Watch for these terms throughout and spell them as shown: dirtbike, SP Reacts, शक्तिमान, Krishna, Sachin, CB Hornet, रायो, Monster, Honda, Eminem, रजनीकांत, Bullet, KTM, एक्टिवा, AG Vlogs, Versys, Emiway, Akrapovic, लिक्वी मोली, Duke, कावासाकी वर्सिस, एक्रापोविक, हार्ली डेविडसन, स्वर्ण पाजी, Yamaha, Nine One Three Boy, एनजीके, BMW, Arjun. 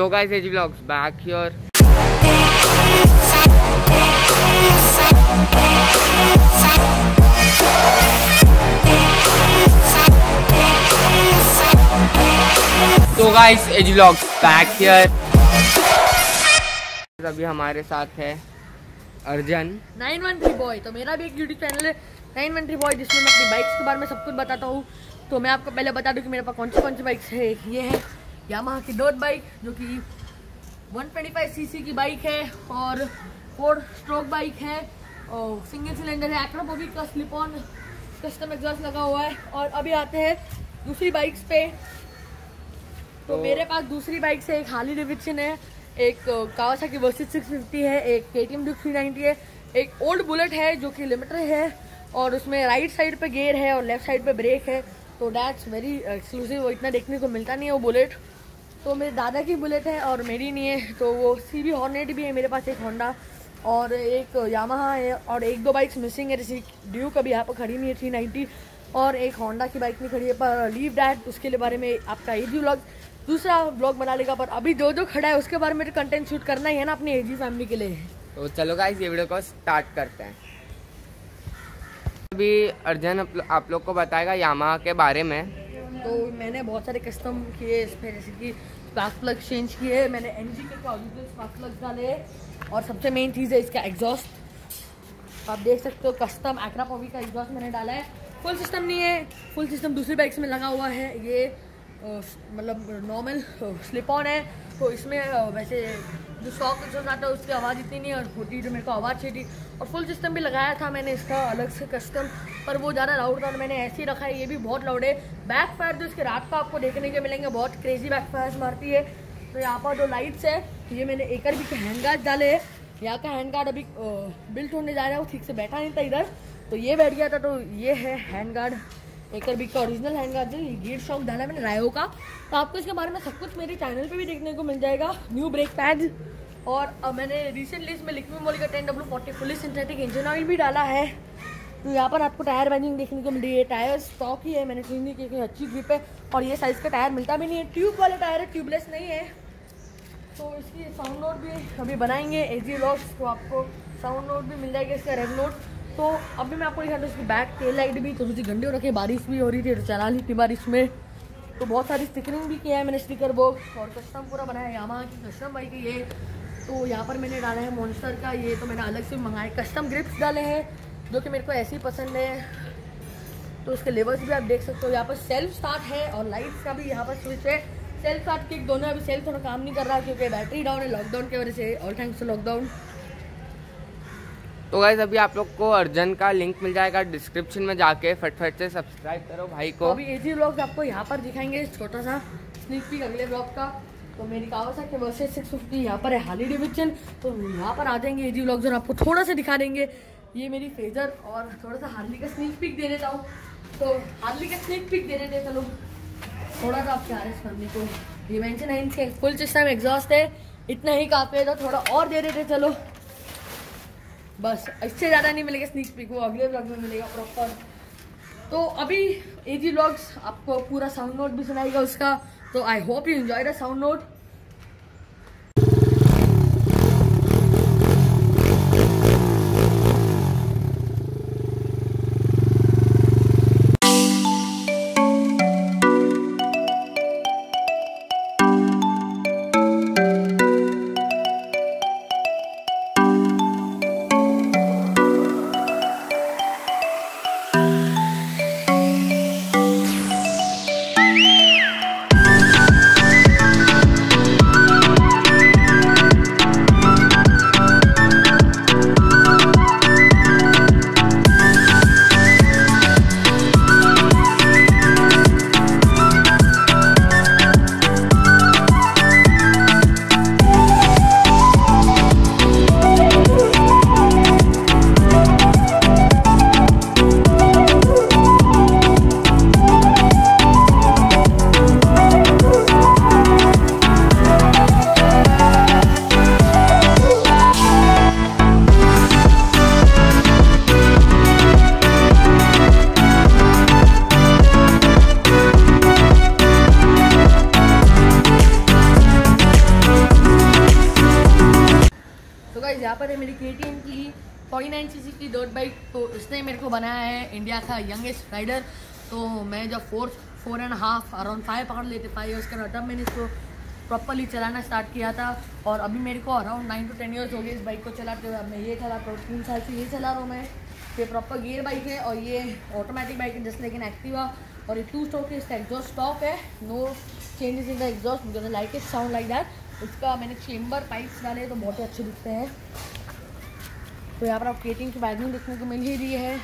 So guys, AG Vlogs back here. So guys, AG Vlogs back here. अभी हमारे साथ है अर्जुन 913 बॉय। तो मेरा भी एक यूट्यूब चैनल है 913 बॉय, जिसमें मैं अपनी बाइक्स के बारे में सब कुछ बताता हूँ। तो मैं आपको पहले बता दूँ कि मेरे पास कौन सी बाइक्स है। ये है यामाहा की डॉट बाइक जो कि 125 सीसी की बाइक है और 4 स्ट्रोक बाइक है और सिंगल सिलेंडर है। एक्रापोविक का स्लिप ऑन कस्टम एग्जॉस्ट लगा हुआ है। और अभी आते हैं दूसरी बाइक्स पे। तो मेरे पास दूसरी बाइक से एक हार्ली डेविडसन है, एक कावासाकी वर्सिस 650 है, एक केटीएम ड्यूक 390 है, एक ओल्ड बुलेट है जो कि लिमिटर है और उसमें राइट साइड पे गेयर है और लेफ्ट साइड पे ब्रेक है। तो डैट्स वेरी एक्सक्लूसिव, वो इतना देखने को मिलता नहीं है वो बुलेट। तो मेरे दादा की बुलेट है और मेरी नहीं है। तो वो सीबी हॉर्नेट भी है मेरे पास, एक होंडा और एक यामाहा है और 1-2 बाइक्स मिसिंग है जैसे ड्यूक अभी यहाँ पर खड़ी नहीं है 390 और एक होंडा की बाइक नहीं खड़ी है। पर लीव डैट, उसके बारे में आपका एजी व्लॉग दूसरा ब्लॉग बना लेगा। पर अभी जो खड़ा है उसके बारे में तो कंटेंट शूट करना ही है ना अपनी एजी फैमिली के लिए। तो चलो गाइस, ये वीडियो को स्टार्ट करते हैं। अभी अर्जुन आप लोग को बताएगा यामाहा के बारे में। तो मैंने बहुत सारे कस्टम किए इसमें, जैसे कि स्पार्क प्लग चेंज किए, मैंने एनजीके का ओरिजिनल स्पार्क प्लग डाले और सबसे मेन चीज़ है इसका एग्जॉस्ट। आप देख सकते हो कस्टम अक्रापोविक का एग्जॉस्ट मैंने डाला है। फुल सिस्टम नहीं है, फुल सिस्टम दूसरी बाइक्स में लगा हुआ है। ये मतलब नॉर्मल स्लिप ऑन है। तो इसमें वैसे जो शॉक जो आता है उसकी आवाज़ इतनी नहीं और होती जो मेरे को आवाज़ चाहिए। और फुल सिस्टम भी लगाया था मैंने इसका अलग से कस्टम, पर वो ज़्यादा लाउड था और मैंने ऐसे ही रखा है। ये भी बहुत लाउड है। बैक फायर जो इसके रात को आपको देखने के मिलेंगे, बहुत क्रेजी बैक फायर मारती है। तो यहाँ पर जो लाइट्स है, ये मैंने एकर भी हैंड गार्ड डाले है। यहाँ का हैंड गार्ड अभी बिल्ट होने जा रहा है, वो ठीक से बैठा नहीं था इधर, तो ये बैठ गया था। तो ये है हैंड गार्ड एकर बिक का ओरिजिनल हैंड गार्ड। ये गियर शॉक डाला मैंने रायो का। तो आपको इसके बारे में सब कुछ मेरे चैनल पे भी देखने को मिल जाएगा। न्यू ब्रेक पैड और मैंने रिसेंटली इसमें लिक्वी मोली का 10W40 fully synthetic engine oil भी डाला है। तो यहाँ पर आपको टायर बैंजिंग देखने को मिल रही है। टायर स्टॉक ही है, मैंने चेंज नहीं किया, अच्छी ग्रिप है और ये साइज़ का टायर मिलता भी नहीं है। ट्यूब वाला टायर है, ट्यूबलेस नहीं है। तो इसकी साउंड नोट भी अभी बनाएंगे एजी व्लॉग्स, तो आपको साउंड नोट भी मिल जाएगा इसका रेड नोट। तो अभी मैं आपको दिखा दूँ उसकी बैक टेल लाइट भी। तो मुझे गंडे हो रखे, बारिश भी हो रही थी तो चला ली थी बारिश में। तो बहुत सारी स्टिकरिंग भी किया है मैंने, स्टिकर बॉक्स और कस्टम पूरा बनाया है यामाहा की कस्टम बाइक है ये। तो यहाँ पर मैंने डाला है मॉन्स्टर का, ये तो मैंने अलग से मंगाए। कस्टम ग्रिप्स डाले हैं जो कि मेरे को ऐसे ही पसंद है। तो उसके लेवर्स भी आप देख सकते हो। यहाँ पर सेल्फ स्टार्ट है और लाइट्स का भी यहाँ पर स्विच है। सेल्फ स्टार्ट किक दोनों, अभी सेल्फ थोड़ा काम नहीं कर रहा क्योंकि बैटरी डाउन है लॉकडाउन की वजह से, ऑल थैंक्स टू लॉकडाउन। तो गाइस, अभी आप लोग को अर्जुन का लिंक मिल जाएगा डिस्क्रिप्शन में, जाके फटफट से सब्सक्राइब करो भाई को। अभी एजी व्लॉग्स आपको यहाँ पर दिखाएंगे छोटा सा स्नीक पीक अगले व्लॉग का। तो मेरी कावासाकी वर्सेस 650 यहाँ पर है, हार्ली डेविडसन। तो यहाँ पर आ जाएंगे एजी व्लॉग्स और आपको थोड़ा सा दिखा देंगे। ये मेरी फेजर और थोड़ा सा हार्ली का स्नीक पीक दे देता हूँ। तो हार्ली का स्नीक पीक दे देते चलो थोड़ा सा आपके RS फैमिली को। ये मेंशन है इनके फुल सिस्टम एग्जॉस्ट है, इतना ही काफ़ी है। तो थोड़ा और दे देते चलो, बस इससे ज़्यादा नहीं मिलेगा स्नीक पीक, वो अगले व्लॉग में मिलेगा प्रॉपर। तो अभी एजी व्लॉग्स आपको पूरा साउंड नोट भी सुनाएगा उसका। तो I hope you enjoy the sound note. पर है मेरी KTM की 49cc की डर्ट बाइक। तो इसने मेरे को बनाया है इंडिया का यंगेस्ट राइडर। तो मैं जब फोर एंड हाफ अराउंड 5 पकड़ लेते 5 ईयर्स का, तब मैंने इसको प्रॉपरली चलाना स्टार्ट किया था। और अभी मेरे को अराउंड 9 to 10 ईयर्स हो गए इस बाइक को चलाते हुए। अब मैं ये चला 3 साल से ये चला रहा हूँ मैं। ये प्रॉपर गियर बाइक है और ये ऑटोमेटिक बाइक है जैसे, लेकिन एक्टिवा, और ये 2 स्ट्रोक है। इसका एग्जॉस्ट स्टॉक है, no changes in the exhaust, मुझे like it sound like that. उसका मैंने चेम्बर पाइप्स डाले तो बहुत ही अच्छे दिखते हैं। तो यहाँ पर आप KTM की बैगिंग देखने को मिल ही रही है।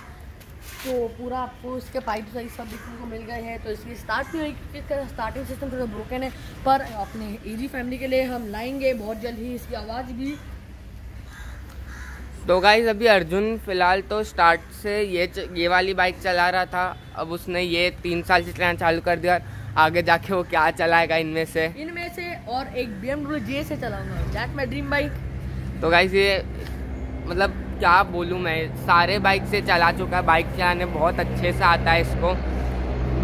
तो पूरा आपको इसके पाइप साइज सब देखने को मिल गए हैं। तो इसकी स्टार्ट नहीं हुई क्योंकि इसका स्टार्टिंग सिस्टम थोड़ा ब्रोकन है, पर अपने AG फैमिली के लिए हम लाएंगे बहुत जल्द ही इसकी आवाज़ भी। तो गाइज अभी अर्जुन फ़िलहाल तो स्टार्ट से ये वाली बाइक चला रहा था। अब उसने ये 3 साल से चलाना चालू कर दिया। आगे जाके वो क्या चलाएगा इनमें से और एक BMW GS से चलाऊंगा, दैट माय ड्रीम बाइक। तो गाइज ये मतलब क्या बोलूँ मैं, सारे बाइक से चला चुका है, बाइक चलाने बहुत अच्छे से आता है इसको,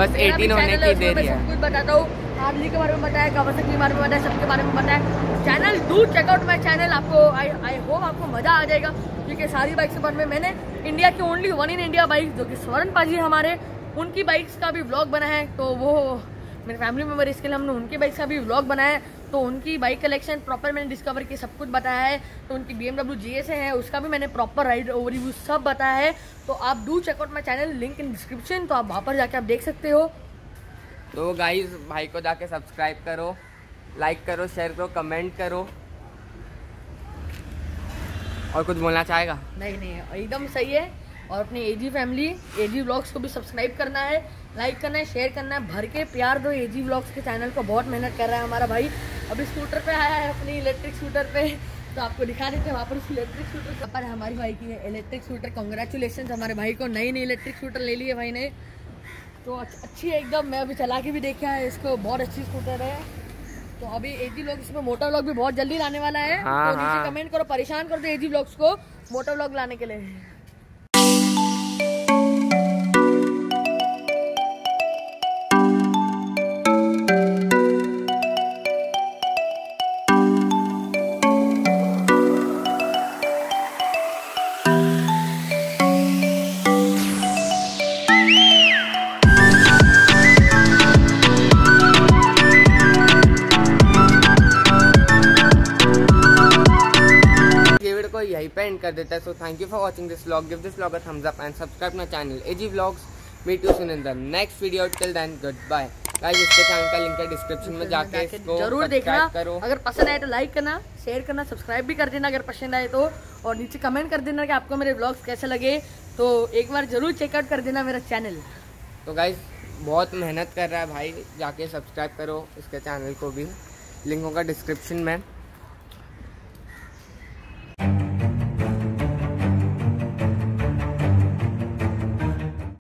बस 18 होने की देरी है। सब कुछ बताता हूँ, हार्ली के बारे में बताया, कावासाकी के बारे में बताया, सबके बारे में बताया। Channel do check out my channel, आपको आई होप आपको मज़ा आ जाएगा क्योंकि सारी बाइक के बारे में मैंने इंडिया की ओनली 1 in India बाइक जो कि स्वर्ण पाजी हमारे, उनकी बाइक्स का भी व्लॉग बना है। तो वो मेरे फैमिली मेम्बर, इसके लिए हमने उनकी बाइक का भी व्लॉग बनाया है। तो उनकी बाइक कलेक्शन प्रॉपर मैंने डिस्कवर की, सब कुछ बताया है। तो उनकी BMW GS है, उसका भी मैंने प्रॉपर राइड रिव्यू सब बताया है। तो आप do check out my channel, link in description, तो आप वहाँ पर जाके आप देख सकते हो। तो गाइज भाई को जाके सब्सक्राइब करो, लाइक करो, शेयर करो, कमेंट करो। और कुछ बोलना चाहेगा? नहीं, एकदम सही है। और अपनी AG फैमिली, AG व्लॉग्स को भी सब्सक्राइब करना है, लाइक करना है, शेयर करना है, भर के प्यार दो AG व्लॉग्स के चैनल को। बहुत मेहनत कर रहा है हमारा भाई। अभी स्कूटर पे आया है, अपनी इलेक्ट्रिक स्कूटर पे, तो आपको दिखा देते हैं वहाँ पर इलेक्ट्रिक स्कूटर पर हमारी भाई की है इलेक्ट्रिक स्कूटर। कॉन्ग्रेचुलेशन हमारे भाई को, नई इलेक्ट्रिक स्कूटर ले ली है भाई ने, तो अच्छी है एकदम। मैं अभी चला के भी देखा है इसको, बहुत अच्छी स्कूटर है। तो अभी AG व्लॉग्स में मोटर व्लॉग भी बहुत जल्दी लाने वाला है। तो नीचे कमेंट करो, परेशान कर दो AG व्लॉग्स को मोटर व्लॉग लाने के लिए। End कर देता है। So thank you for watching this vlog. Give this vlog a thumbs up and subscribe to my channel AG Vlogs. Meet you soon in the next video. Till then, goodbye. Guys, इसके channel का link है description में, जाके इसको जरूर देखना। अगर पसंद आए तो लाइक करना, शेयर करना, सब्सक्राइब भी कर देना अगर पसंद आए तो, और नीचे कमेंट कर देना कि आपको मेरे व्लॉग्स कैसे लगे। तो एक बार जरूर चेकआउट कर देना मेरा चैनल। तो गाइज बहुत मेहनत कर रहा है भाई, जाके सब्सक्राइब करो इसके चैनल को भी, लिंक होगा डिस्क्रिप्शन में।